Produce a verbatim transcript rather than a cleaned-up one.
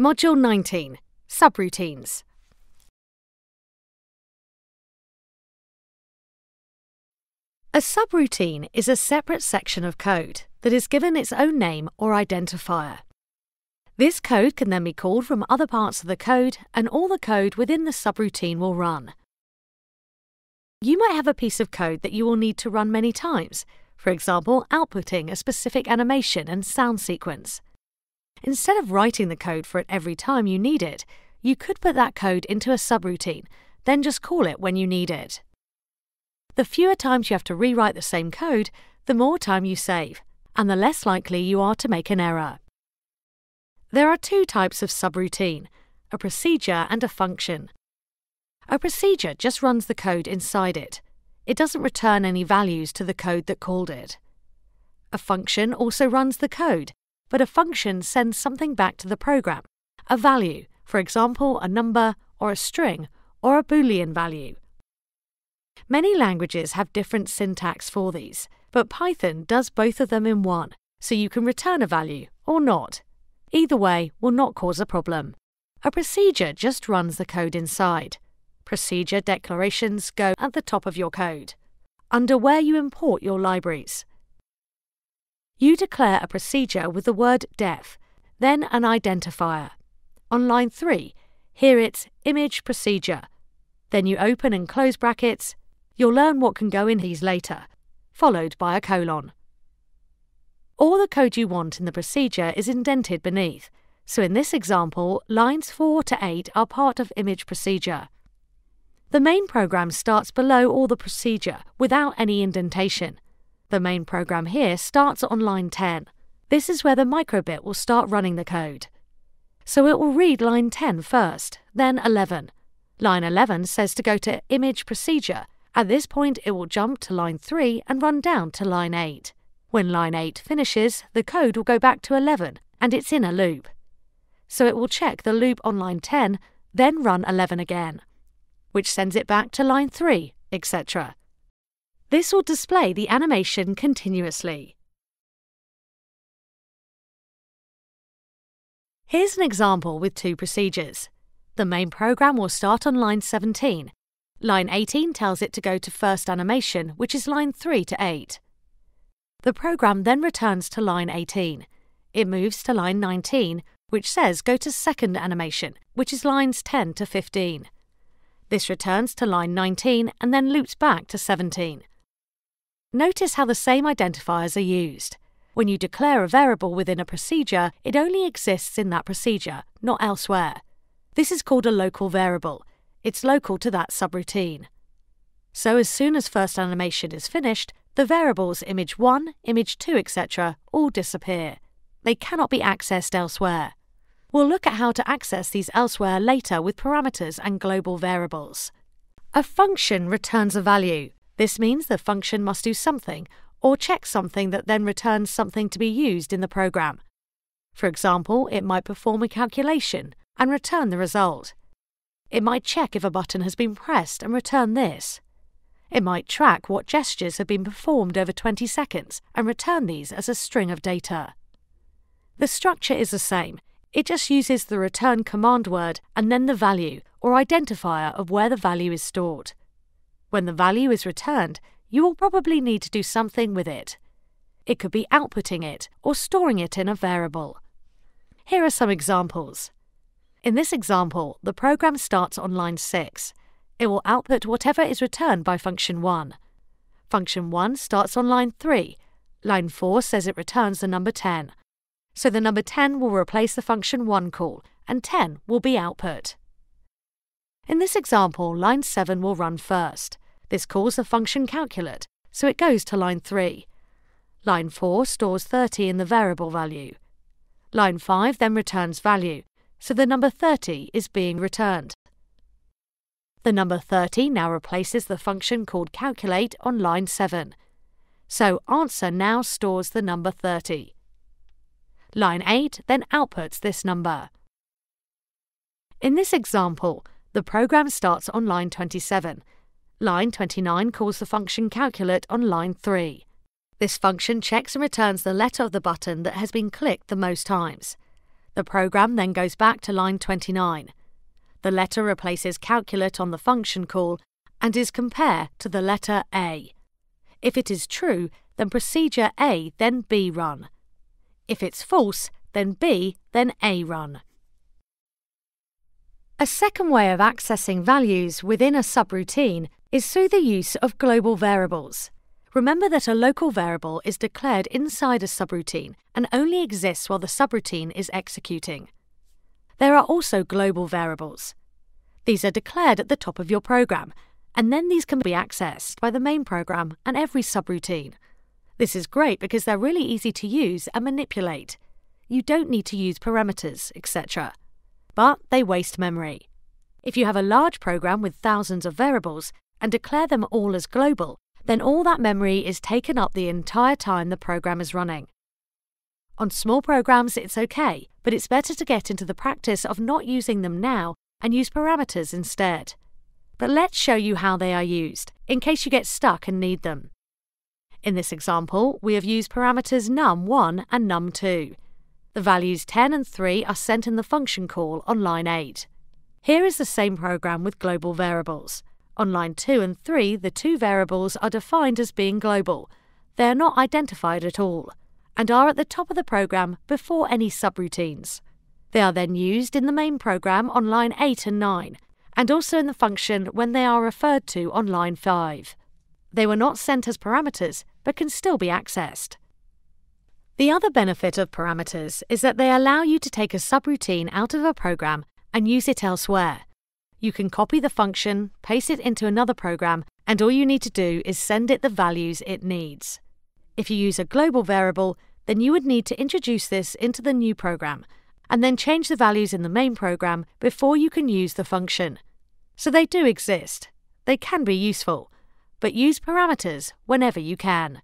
Module nineteen, Subroutines. A subroutine is a separate section of code that is given its own name or identifier. This code can then be called from other parts of the code, and all the code within the subroutine will run. You might have a piece of code that you will need to run many times, for example, outputting a specific animation and sound sequence. Instead of writing the code for it every time you need it, you could put that code into a subroutine, then just call it when you need it. The fewer times you have to rewrite the same code, the more time you save, and the less likely you are to make an error. There are two types of subroutine, a procedure and a function. A procedure just runs the code inside it. It doesn't return any values to the code that called it. A function also runs the code, but a function sends something back to the program, a value, for example, a number or a string or a Boolean value. Many languages have different syntax for these, but Python does both of them in one, so you can return a value or not. Either way will not cause a problem. A procedure just runs the code inside. Procedure declarations go at the top of your code, under where you import your libraries. You declare a procedure with the word def, then an identifier. On line three, here it's image procedure. Then you open and close brackets. You'll learn what can go in these later, followed by a colon. All the code you want in the procedure is indented beneath, so in this example, lines four to eight are part of image procedure. The main program starts below all the procedure without any indentation. The main program here starts on line ten. This is where the micro:bit will start running the code. So it will read line ten first, then eleven. Line eleven says to go to image procedure. At this point, it will jump to line three and run down to line eight. When line eight finishes, the code will go back to eleven, and it's in a loop. So it will check the loop on line ten, then run eleven again, which sends it back to line three, et cetera. This will display the animation continuously. Here's an example with two procedures. The main program will start on line seventeen. Line eighteen tells it to go to first animation, which is line three to eight. The program then returns to line eighteen. It moves to line nineteen, which says go to second animation, which is lines ten to fifteen. This returns to line nineteen and then loops back to seventeen. Notice how the same identifiers are used. When you declare a variable within a procedure, it only exists in that procedure, not elsewhere. This is called a local variable. It's local to that subroutine. So as soon as first animation is finished, the variables image one, image two, et cetera all disappear. They cannot be accessed elsewhere. We'll look at how to access these elsewhere later with parameters and global variables. A function returns a value. This means the function must do something or check something that then returns something to be used in the program. For example, it might perform a calculation and return the result. It might check if a button has been pressed and return this. It might track what gestures have been performed over twenty seconds and return these as a string of data. The structure is the same. It just uses the return command word and then the value or identifier of where the value is stored. When the value is returned, you will probably need to do something with it. It could be outputting it or storing it in a variable. Here are some examples. In this example, the program starts on line six. It will output whatever is returned by function one. Function one starts on line three. Line four says it returns the number ten. So the number ten will replace the function one call, and ten will be output. In this example, line seven will run first. This calls the function calculate, so it goes to line three. Line four stores thirty in the variable value. Line five then returns value, so the number thirty is being returned. The number thirty now replaces the function called calculate on line seven. So answer now stores the number thirty. Line eight then outputs this number. In this example, the program starts on line twenty-seven. Line twenty-nine calls the function calculate on line three. This function checks and returns the letter of the button that has been clicked the most times. The program then goes back to line twenty-nine. The letter replaces calculate on the function call and is compare to the letter A. If it is true, then procedure A, then B run. If it's false, then B, then A run. A second way of accessing values within a subroutine is through the use of global variables. Remember that a local variable is declared inside a subroutine and only exists while the subroutine is executing. There are also global variables. These are declared at the top of your program, and then these can be accessed by the main program and every subroutine. This is great because they're really easy to use and manipulate. You don't need to use parameters, et cetera. But they waste memory. If you have a large program with thousands of variables and declare them all as global, then all that memory is taken up the entire time the program is running. On small programs, it's okay, but it's better to get into the practice of not using them now and use parameters instead. But let's show you how they are used, in case you get stuck and need them. In this example, we have used parameters num one and num two. The values ten and three are sent in the function call on line eight. Here is the same program with global variables. On line two and three, the two variables are defined as being global. They are not identified at all, and are at the top of the program before any subroutines. They are then used in the main program on line eight and nine, and also in the function when they are referred to on line five. They were not sent as parameters, but can still be accessed. The other benefit of parameters is that they allow you to take a subroutine out of a program and use it elsewhere. You can copy the function, paste it into another program, and all you need to do is send it the values it needs. If you use a global variable, then you would need to introduce this into the new program, and then change the values in the main program before you can use the function. So they do exist. They can be useful, but use parameters whenever you can.